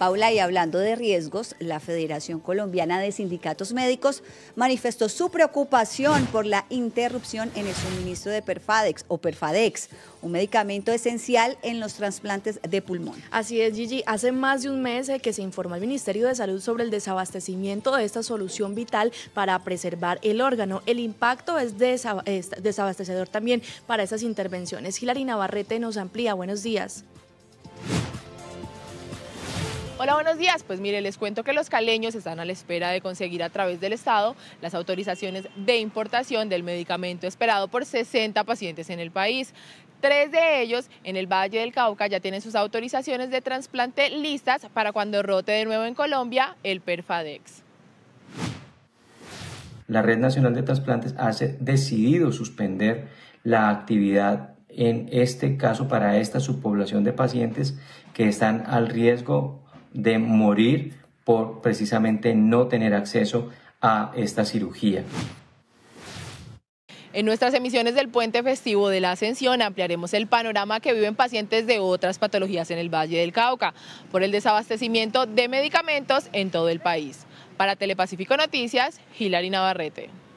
Paula, y hablando de riesgos, la Federación Colombiana de Sindicatos Médicos manifestó su preocupación por la interrupción en el suministro de Perfadex o Perfadex, un medicamento esencial en los trasplantes de pulmón. Así es, Gigi. Hace más de un mes que se informó al Ministerio de Salud sobre el desabastecimiento de esta solución vital para preservar el órgano. El impacto es desabastecedor también para estas intervenciones. Hilary Navarrete nos amplía. Buenos días. Hola, buenos días. Pues mire, les cuento que los caleños están a la espera de conseguir a través del Estado las autorizaciones de importación del medicamento esperado por 60 pacientes en el país. 3 de ellos en el Valle del Cauca ya tienen sus autorizaciones de trasplante listas para cuando rote de nuevo en Colombia el Perfadex. La Red Nacional de Trasplantes ha decidido suspender la actividad en este caso para esta subpoblación de pacientes que están al riesgo de morir por precisamente no tener acceso a esta cirugía. En nuestras emisiones del Puente Festivo de la Ascensión ampliaremos el panorama que viven pacientes de otras patologías en el Valle del Cauca por el desabastecimiento de medicamentos en todo el país. Para Telepacífico Noticias, Hilary Navarrete.